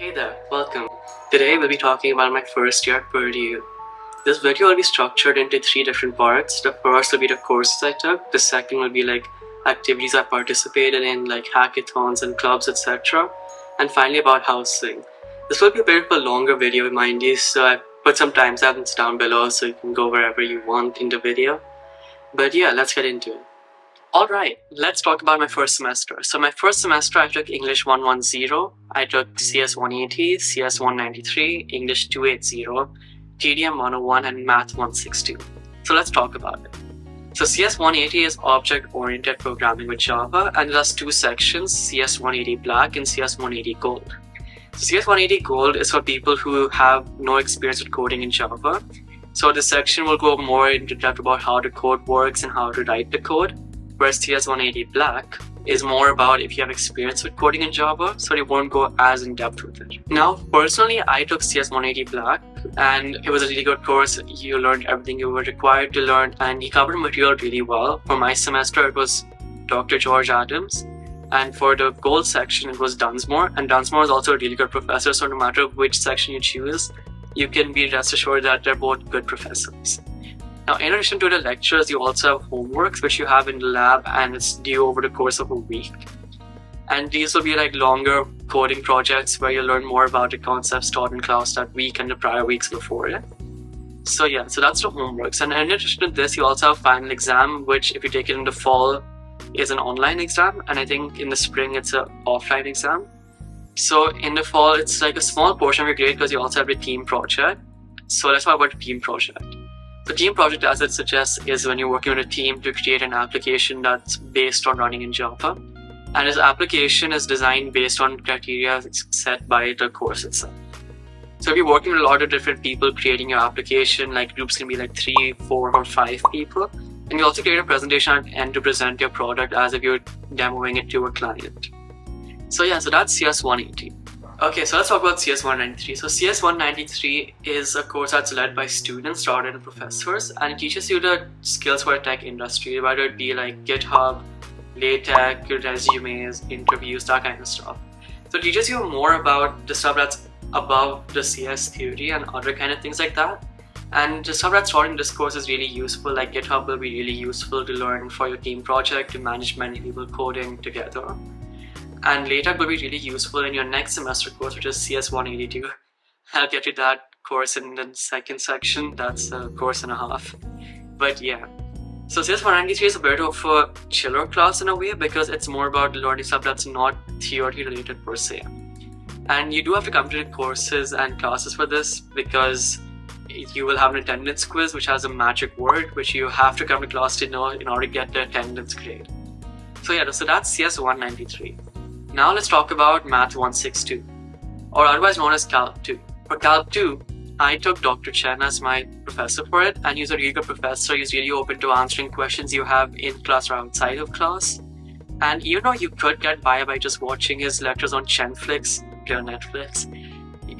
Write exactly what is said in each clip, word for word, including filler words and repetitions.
Hey there, welcome. Today we'll be talking about my first year at Purdue. This video will be structured into three different parts. The first will be the courses I took, the second will be like activities I participated in like hackathons and clubs, et cetera. And finally about housing. This will be a bit of a longer video, mind you, so I put some time stamps down below so you can go wherever you want in the video. But yeah, let's get into it. Alright, let's talk about my first semester. So my first semester I took English one ten, I took C S one eighty, C S one ninety-three, English two eighty, T D M one oh one and Math one sixty-two. So let's talk about it. So C S one eighty is object-oriented programming with Java and it has two sections, C S one eighty Black and C S one eighty Gold. So C S one eighty Gold is for people who have no experience with coding in Java. So this section will go more into depth about how the code works and how to write the code. Whereas C S one eighty Black is more about if you have experience with coding in Java, so they won't go as in depth with it. Now, personally, I took C S one eighty Black and it was a really good course. You learned everything you were required to learn and he covered material really well. For my semester, it was Doctor George Adams, and for the Gold section, it was Dunsmore, and Dunsmore is also a really good professor, so no matter which section you choose, you can be rest assured that they're both good professors. Now, in addition to the lectures, you also have homeworks, which you have in the lab, and it's due over the course of a week. And these will be like longer coding projects where you learn more about the concepts taught in class that week and the prior weeks before it. So yeah, so that's the homeworks. And in addition to this, you also have final exam, which if you take it in the fall, is an online exam. And I think in the spring, it's an offline exam. So in the fall, it's like a small portion of your grade because you also have a team project. So that's why I went to team project. The team project, as it suggests, is when you're working with a team to create an application that's based on running in Java. And this application is designed based on criteria set by the course itself. So if you're working with a lot of different people creating your application, like groups can be like three, four, or five people. And you also create a presentation at the end to present your product as if you're demoing it to a client. So yeah, so that's C S one eighty. Okay, so let's talk about C S one ninety-three. So C S one ninety-three is a course that's led by students rather than professors, and it teaches you the skills for the tech industry, whether it be like GitHub, LaTeX, your resumes, interviews, that kind of stuff. So it teaches you more about the stuff that's above the C S theory and other kind of things like that. And the stuff that's taught in this course is really useful, like GitHub will be really useful to learn for your team project, to manage many people coding together. And LaTeX will be really useful in your next semester course, which is C S one eighty-two. I'll get to that course in the second section, that's a course and a half. But yeah, so C S one ninety-three is a bit of a chiller class in a way because it's more about learning stuff that's not theory related per se. And you do have to complete courses and classes for this because you will have an attendance quiz which has a magic word which you have to come to class to know in order to get the attendance grade. So yeah, so that's C S one ninety-three. Now let's talk about Math one sixty-two, or otherwise known as Calc two. For Calc two, I took Doctor Chen as my professor for it, and he's a really good professor. He's really open to answering questions you have in class or outside of class. And even though you could get by by just watching his lectures on Chenflix, on Netflix,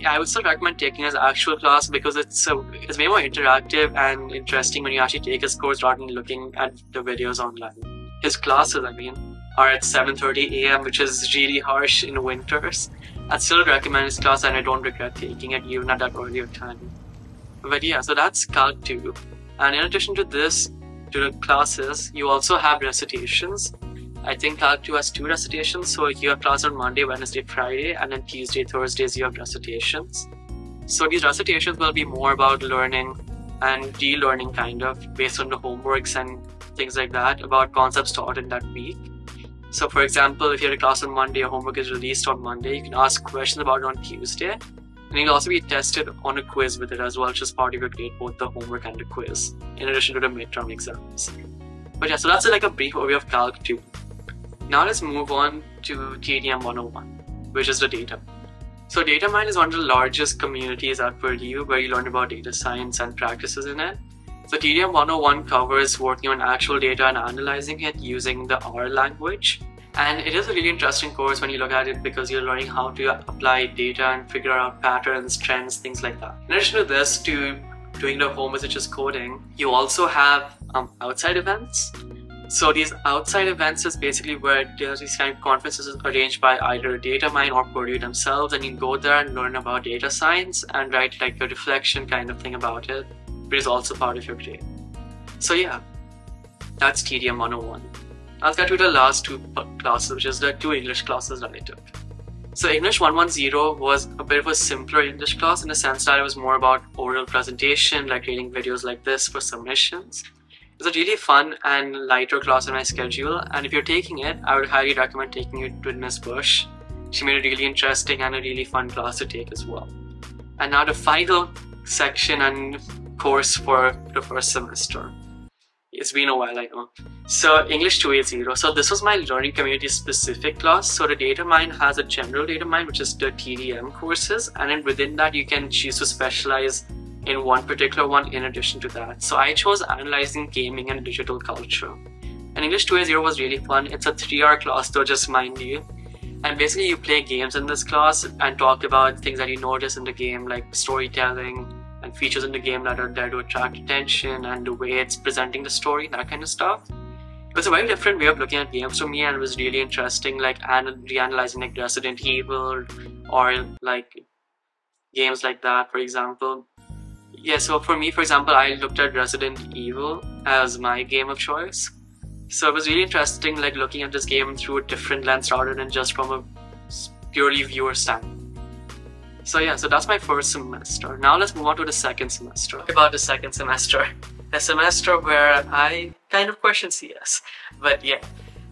I would still recommend taking his actual class because it's, a, it's way more interactive and interesting when you actually take his course rather than looking at the videos online. His classes, I mean, are at seven thirty a m, which is really harsh in winters. I still recommend this class and I don't regret taking it even at that earlier time. But yeah, so that's Calc two. And in addition to this, to the classes, you also have recitations. I think Calc two has two recitations, so you have class on Monday, Wednesday, Friday, and then Tuesday, Thursdays you have recitations. So these recitations will be more about learning and relearning kind of, based on the homeworks and things like that, about concepts taught in that week. So for example, if you had a class on Monday, your homework is released on Monday, you can ask questions about it on Tuesday. And you'll also be tested on a quiz with it as well, which is part of your grade, both the homework and the quiz, in addition to the midterm exams. But yeah, so that's like a brief overview of Calc two. Now let's move on to T D M one oh one, which is the data. So DataMind is one of the largest communities at Purdue where you learn about data science and practices in it. So T D M one oh one covers working on actual data and analyzing it using the R language. And it is a really interesting course when you look at it because you're learning how to apply data and figure out patterns, trends, things like that. In addition to this, to doing the homework, which is coding, you also have um, outside events. So these outside events is basically where there's these kind of conferences arranged by either DataMind or Purdue themselves, and you can go there and learn about data science and write like a reflection kind of thing about it, which is also part of your grade. So yeah, that's T D M one oh one. I'll get to the last two classes, which is the two English classes that I took. So English one ten was a bit of a simpler English class in the sense that it was more about oral presentation, like creating videos like this for submissions. It's a really fun and lighter class on my schedule, and if you're taking it, I would highly recommend taking it with Miz Bush. She made it really interesting and a really fun class to take as well. And now the final section and course for the first semester. It's been a while, I know. So English two eighty. So this was my learning community specific class. So the DataMind has a general DataMind, which is the T D M courses, and then within that you can choose to specialize in one particular one in addition to that. So I chose Analyzing Gaming and Digital Culture. And English two eighty was really fun. It's a three hour class though, just mind you. And basically you play games in this class and talk about things that you notice in the game, like storytelling and features in the game that are there to attract attention and the way it's presenting the story, that kind of stuff. It was a very different way of looking at games for me, and it was really interesting, like reanalyzing like Resident Evil or like games like that, for example. Yeah, so for me, for example, I looked at Resident Evil as my game of choice. So it was really interesting, like looking at this game through a different lens rather than just from a purely viewer standpoint. So yeah, so that's my first semester. Now let's move on to the second semester. About the second semester, the semester where I kind of questioned C S, but yeah.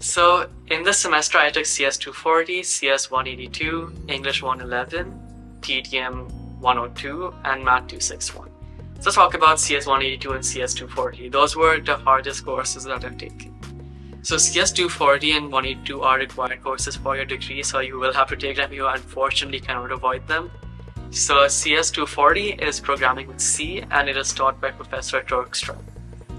So in this semester, I took C S two forty, C S one eighty-two, English one eleven, T D M one oh two, and Math two sixty-one. So let's talk about C S one eighty-two and C S two forty. Those were the hardest courses that I've taken. So C S two forty and one eighty-two are required courses for your degree, so you will have to take them. You unfortunately cannot avoid them. So C S two forty is Programming with C, and it is taught by Professor Turkstra.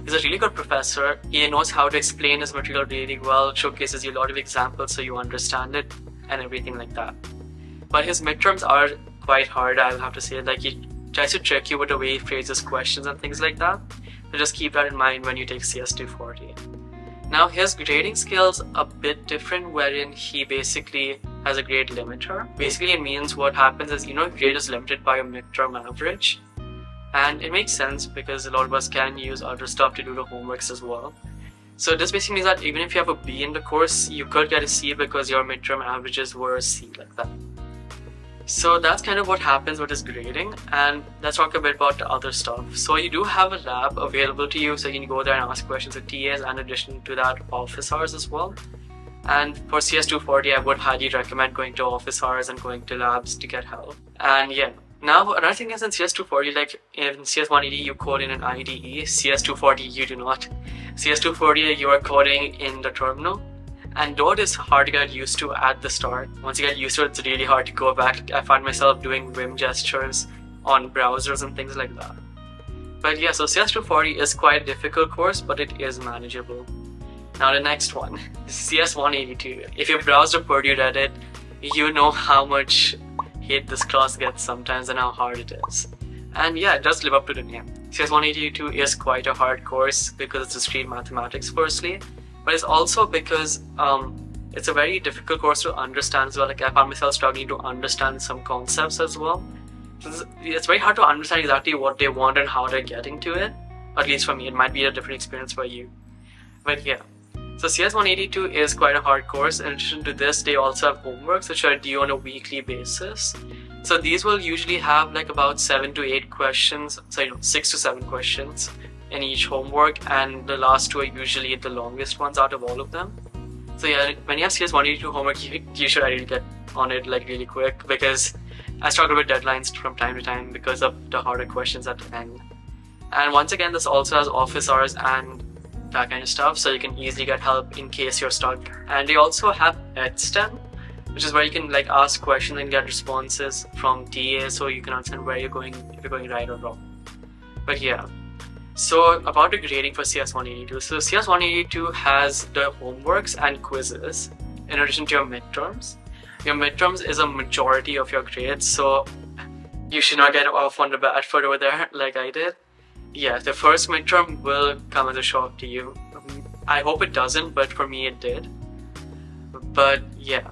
He's a really good professor. He knows how to explain his material really well, showcases you a lot of examples so you understand it and everything like that. But his midterms are quite hard, I'll have to say. Like, he tries to trick you with the way he phrases questions and things like that. So just keep that in mind when you take C S two forty. Now his grading scale's a bit different, wherein he basically has a grade limiter. Basically it means what happens is, you know, grade is limited by a midterm average. And it makes sense because a lot of us can use other stuff to do the homeworks as well. So this basically means that even if you have a B in the course, you could get a C because your midterm averages were a C, like that. So that's kind of what happens with his grading, and let's talk a bit about the other stuff. So you do have a lab available to you, so you can go there and ask questions at T As, and in addition to that, office hours as well. And for C S two forty, I would highly recommend going to office hours and going to labs to get help. And yeah, now another thing is in C S two forty, like in C S one eighty you code in an I D E, C S two forty you do not. C S two forty you are coding in the terminal. And though it is hard to get used to at the start, once you get used to it, it's really hard to go back. I find myself doing Vim gestures on browsers and things like that. But yeah, so C S two forty is quite a difficult course, but it is manageable. Now the next one, C S one eighty-two. If you browse the Purdue Reddit, you know how much hate this class gets sometimes and how hard it is. And yeah, it does live up to the name. C S one eighty-two is quite a hard course because it's discrete mathematics firstly. But it's also because um, it's a very difficult course to understand as well. Like, I found myself struggling to understand some concepts as well. So it's very hard to understand exactly what they want and how they're getting to it. At least for me, it might be a different experience for you. But yeah, so C S one eighty-two is quite a hard course. In addition to this, they also have homeworks which are due on a weekly basis. So these will usually have like about seven to eight questions, so you know, six to seven questions in each homework, and the last two are usually the longest ones out of all of them. So yeah, when you have C S one eighty-two homework, you, you should ideally get on it like really quick, because I struggle with deadlines from time to time because of the harder questions at the end. And once again, this also has office hours and that kind of stuff, so you can easily get help in case you're stuck. And they also have EdSTEM, which is where you can like ask questions and get responses from T A, so you can understand where you're going, if you're going right or wrong. But yeah. So about the grading for C S one eighty-two, so C S one eighty-two has the homeworks and quizzes in addition to your midterms. Your midterms is a majority of your grades, so you should not get off on the bad foot over there like I did. Yeah, the first midterm will come as a shock to you. I hope it doesn't, but for me it did. But yeah,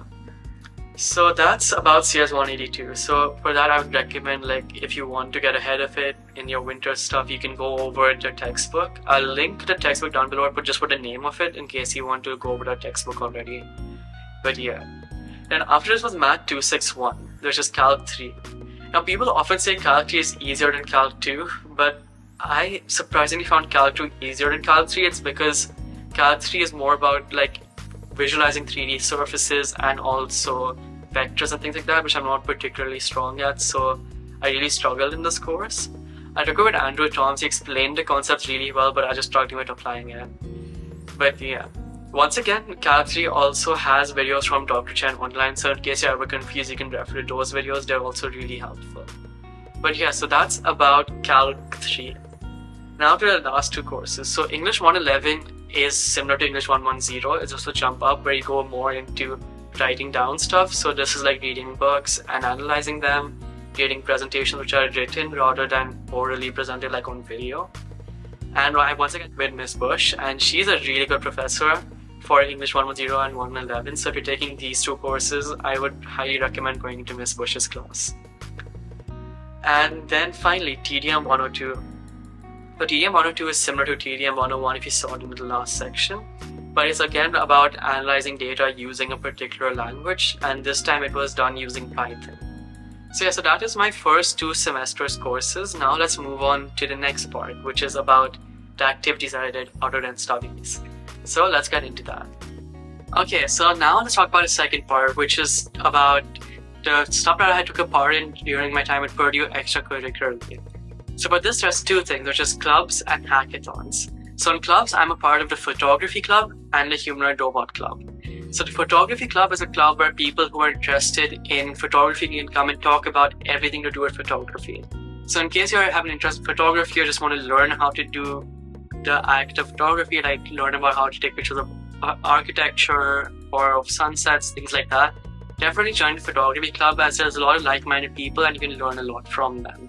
so that's about C S one eighty-two. So for that I would recommend, like, if you want to get ahead of it in your winter stuff, you can go over the textbook. I'll link the textbook down below, but just put the name of it in case you want to go over the textbook already. But yeah, then after this was Math two sixty-one, which is Calc three. Now people often say Calc three is easier than Calc two, but I surprisingly found Calc two easier than Calc three. It's because Calc three is more about like visualizing three D surfaces and also vectors and things like that, which I'm not particularly strong at, so I really struggled in this course. I took it with Andrew Toms, he explained the concepts really well, but I just struggled with applying it. But yeah, once again, Calc three also has videos from Doctor Chen online, so in case you're ever confused, you can refer to those videos, they're also really helpful. But yeah, so that's about Calc three. Now to the last two courses. So English one eleven is similar to English one ten, it's just a jump up where you go more into writing down stuff. So this is like reading books and analyzing them, creating presentations which are written rather than orally presented like on video. And I once again met Miz Bush, and she's a really good professor for English one ten and one eleven, so if you're taking these two courses, I would highly recommend going to Miz Bush's class. And then finally T D M one oh two. So T D M one oh two is similar to T D M one oh one if you saw it in the last section, but it's again about analyzing data using a particular language, and this time it was done using Python. So yeah, so that is my first two semesters courses. Now let's move on to the next part, which is about the activities that I did other than studies. So let's get into that. Okay, so now let's talk about the second part, which is about the stuff that I took a part in during my time at Purdue extracurricularly. So for this there's two things, which is clubs and hackathons. So in clubs, I'm a part of the photography club and the Humanoid Robot Club. So the photography club is a club where people who are interested in photography can come and talk about everything to do with photography. So in case you have an interest in photography or just want to learn how to do the act of photography, like learn about how to take pictures of architecture or of sunsets, things like that, definitely join the photography club, as there's a lot of like-minded people and you can learn a lot from them.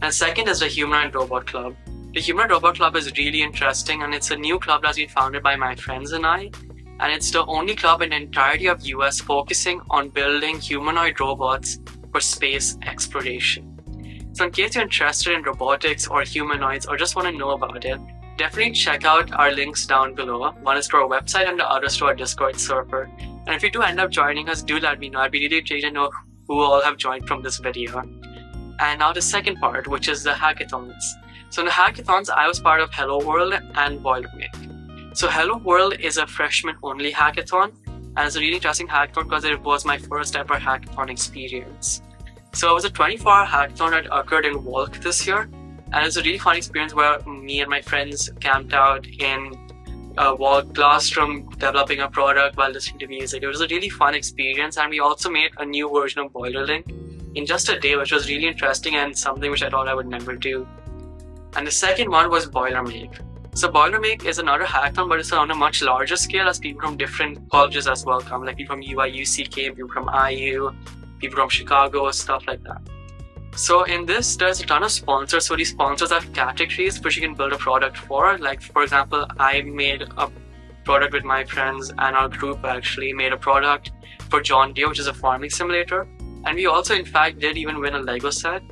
And second is the Humanoid Robot Club. The Humanoid Robot Club is really interesting, and it's a new club that's been founded by my friends and I. And it's the only club in the entirety of the U S focusing on building humanoid robots for space exploration. So in case you're interested in robotics or humanoids or just want to know about it, definitely check out our links down below. One is to our website and the other is to our Discord server. And if you do end up joining us, do let me know. I'd be really intrigued to know who all have joined from this video. And now the second part, which is the hackathons. So in the hackathons, I was part of Hello World and Boilermake. So Hello World is a freshman-only hackathon, and it's a really interesting hackathon because it was my first ever hackathon experience. So it was a twenty-four hour hackathon that occurred in Walk this year, and it was a really fun experience where me and my friends camped out in a Walk classroom developing a product while listening to music. It was a really fun experience, and we also made a new version of Boiler Link in just a day, which was really interesting and something which I thought I would never do. And the second one was Boilermake. So Boilermake is another hackathon, but it's on a much larger scale, as people from different colleges as well come, like people from U I U C came, people from I U, people from Chicago, stuff like that. So in this, there's a ton of sponsors. So these sponsors have categories which you can build a product for. Like for example, I made a product with my friends, and our group actually made a product for John Deere, which is a farming simulator. And we also, in fact, did even win a Lego set.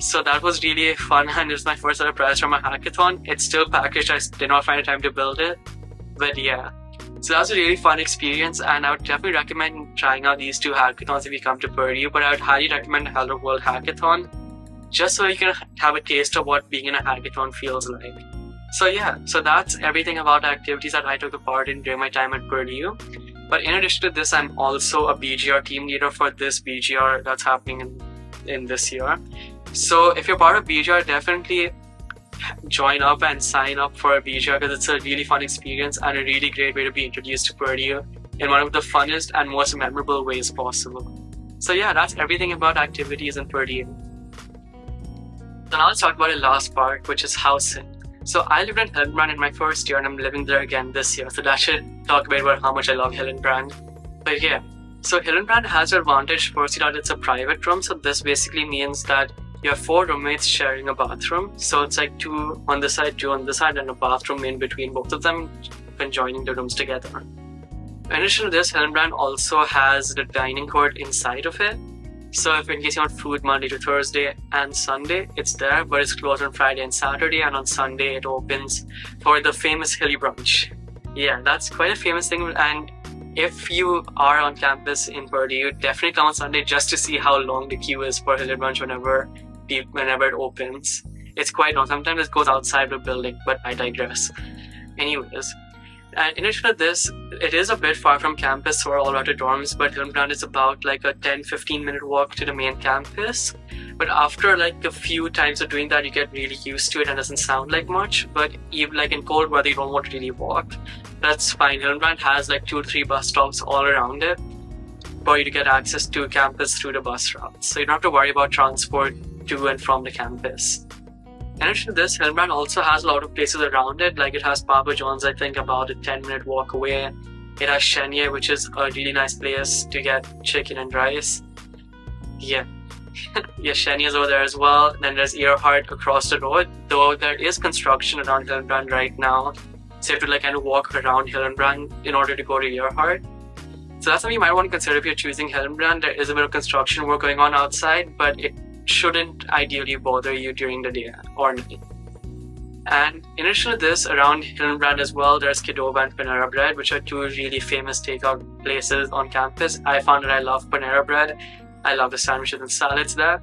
So that was really fun, and it was my first ever prize from a hackathon. It's still packaged, I did not find the time to build it. But yeah, so that was a really fun experience, and I would definitely recommend trying out these two hackathons if you come to Purdue, but I would highly recommend Hello World Hackathon, just so you can have a taste of what being in a hackathon feels like. So yeah, so that's everything about the activities that I took a part in during my time at Purdue. But in addition to this, I'm also a B G R team leader for this B G R that's happening in, in this year. So if you're part of B G R, definitely join up and sign up for a B G R, because it's a really fun experience and a really great way to be introduced to Purdue in one of the funnest and most memorable ways possible. So yeah, that's everything about activities in Purdue. So now let's talk about the last part, which is housing. So I lived in Hillenbrand in my first year, and I'm living there again this year, so that should talk a bit about how much I love Hillenbrand. But yeah, so Hillenbrand has an advantage, firstly, that it's a private room, so this basically means that you have four roommates sharing a bathroom. So it's like two on this side, two on this side, and a bathroom in between both of them, when joining the rooms together. In addition to this, Hillenbrand also has the dining court inside of it. So if in case you want food Monday to Thursday and Sunday, it's there, but it's closed on Friday and Saturday, and on Sunday it opens for the famous Hilly Brunch. Yeah, that's quite a famous thing, and if you are on campus in Purdue, definitely come on Sunday just to see how long the queue is for Hilly Brunch whenever, whenever it opens. It's quite long, sometimes it goes outside the building, but I digress. Anyways. And in addition to this, it is a bit far from campus or all out to dorms, but Hillenbrand is about like a ten to fifteen minute walk to the main campus. But after like a few times of doing that, you get really used to it and doesn't sound like much. But even like in cold weather, you don't want to really walk. That's fine. Hillenbrand has like two or three bus stops all around it for you to get access to campus through the bus route. So you don't have to worry about transport to and from the campus. In addition to this, Hillenbrand also has a lot of places around it, like it has Papa John's, I think about a ten minute walk away. It has Chenier, which is a really nice place to get chicken and rice. Yeah, yeah, Chenier's over there as well. Then there's Earhart across the road, though there is construction around Hillenbrand right now. So you have to like kind of walk around Hillenbrand in order to go to Earhart. So that's something you might want to consider if you're choosing Hillenbrand. There is a bit of construction work going on outside, but it shouldn't ideally bother you during the day or night. And in addition to this, around Hillenbrand as well, there's Qdoba and Panera Bread, which are two really famous takeout places on campus. I found that I love Panera Bread. I love the sandwiches and salads there.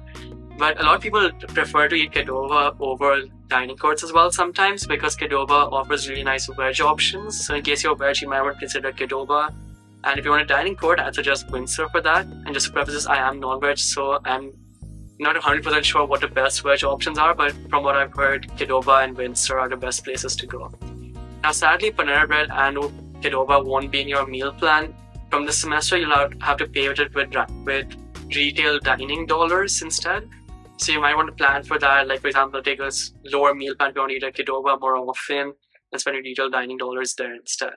But a lot of people prefer to eat Qdoba over dining courts as well sometimes, because Qdoba offers really nice veg options. So in case you're veg, you might want to consider Qdoba. And if you want a dining court, I'd suggest Windsor for that. And just to preface this, I am non-veg, so I'm not one hundred percent sure what the best veg options are, but from what I've heard, Qdoba and Windsor are the best places to go. Now sadly, Panera Bread and Qdoba won't be in your meal plan. From this semester, you'll have to pay it with, with retail dining dollars instead. So you might want to plan for that, like for example, take a lower meal plan if you want to eat at Qdoba more often and spend your retail dining dollars there instead.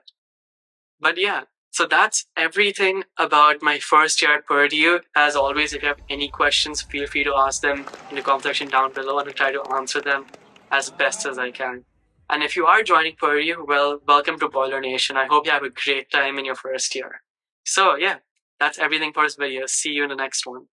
But yeah. So that's everything about my first year at Purdue. As always, if you have any questions, feel free to ask them in the comment section down below, and I'll try to answer them as best as I can. And if you are joining Purdue, well, welcome to Boiler Nation. I hope you have a great time in your first year. So yeah, that's everything for this video. See you in the next one.